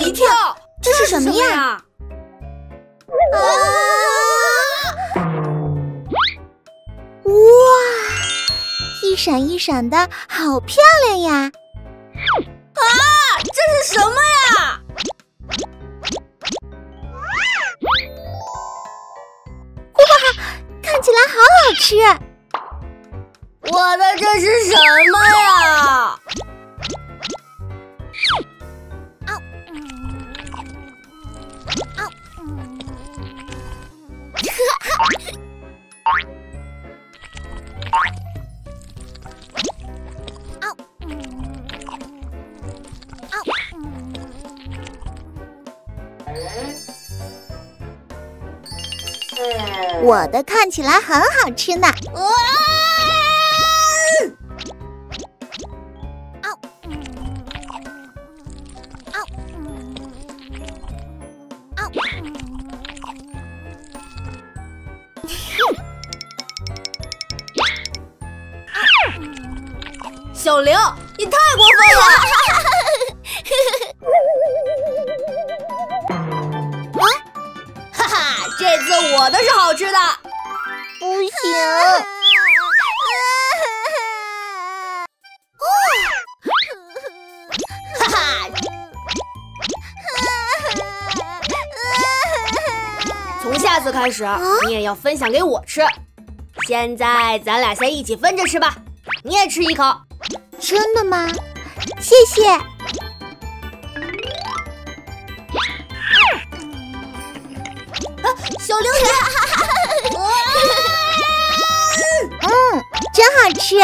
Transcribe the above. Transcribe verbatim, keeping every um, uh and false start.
我一跳，这是什么呀？啊！哇，一闪一闪的，好漂亮呀！啊，这是什么呀？ 看起来好好吃！我的这是什么呀？我的看起来很好吃呢。哇！哦，哦，哦，小玲，你太过分了！哈哈，这次我的是好吃的。 不行！哈哈！从下次开始，你也要分享给我吃。现在咱俩先一起分着吃吧，你也吃一口。真的吗？谢谢。 小榴莲，嗯，真好吃。